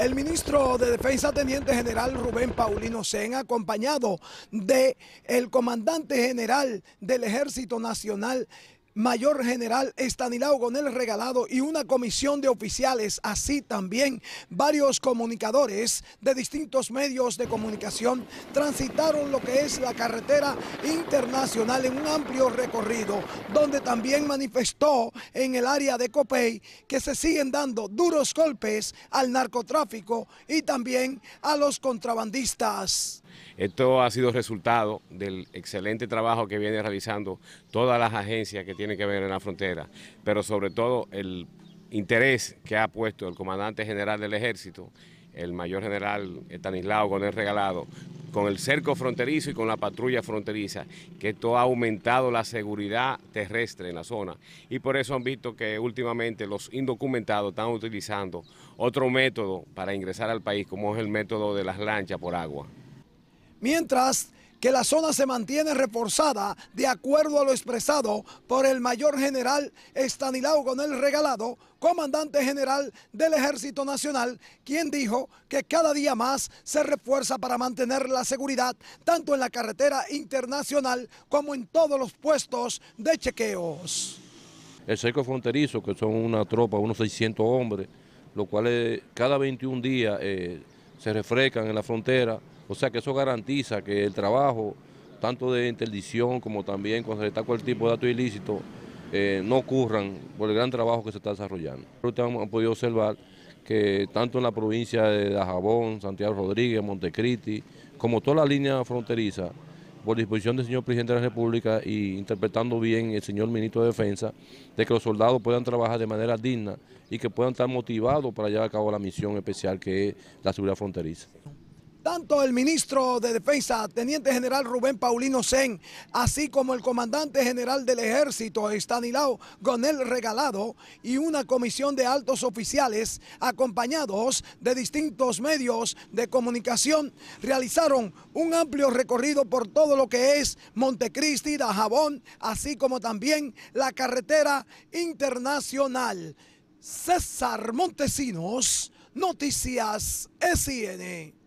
El ministro de Defensa, Teniente General Rubén Paulino Sena, acompañado del comandante general del Ejército Nacional, Mayor General Estanislao Gómez Regalado, y una comisión de oficiales, así también varios comunicadores de distintos medios de comunicación, transitaron lo que es la carretera internacional en un amplio recorrido, donde también manifestó en el área de Copey que se siguen dando duros golpes al narcotráfico y también a los contrabandistas. Esto ha sido resultado del excelente trabajo que viene realizando todas las agencias que tiene que ver en la frontera, pero sobre todo el interés que ha puesto el comandante general del Ejército, el mayor general Estanislao Gómez Regalado, con el cerco fronterizo y con la patrulla fronteriza, que esto ha aumentado la seguridad terrestre en la zona, y por eso han visto que últimamente los indocumentados están utilizando otro método para ingresar al país, como es el método de las lanchas por agua. Mientras que la zona se mantiene reforzada de acuerdo a lo expresado por el mayor general Estanislao Gómez Regalado, comandante general del Ejército Nacional, quien dijo que cada día más se refuerza para mantener la seguridad tanto en la carretera internacional como en todos los puestos de chequeos. El cerco fronterizo, que son una tropa, unos 600 hombres, los cuales cada 21 días se refrescan en la frontera. O sea que eso garantiza que el trabajo, tanto de interdicción como también cuando se está cualquier tipo de dato ilícito, no ocurran por el gran trabajo que se está desarrollando. Ustedes han podido observar que tanto en la provincia de Dajabón, Santiago Rodríguez, Montecristi, como toda la línea fronteriza, por disposición del señor Presidente de la República y interpretando bien el señor Ministro de Defensa, de que los soldados puedan trabajar de manera digna y que puedan estar motivados para llevar a cabo la misión especial que es la seguridad fronteriza. Tanto el ministro de Defensa, Teniente General Rubén Paulino Sena, así como el comandante general del Ejército, Estanislao Gómez Regalado, y una comisión de altos oficiales, acompañados de distintos medios de comunicación, realizaron un amplio recorrido por todo lo que es Montecristi, Dajabón, así como también la carretera internacional. César Montesinos, Noticias S.I.N.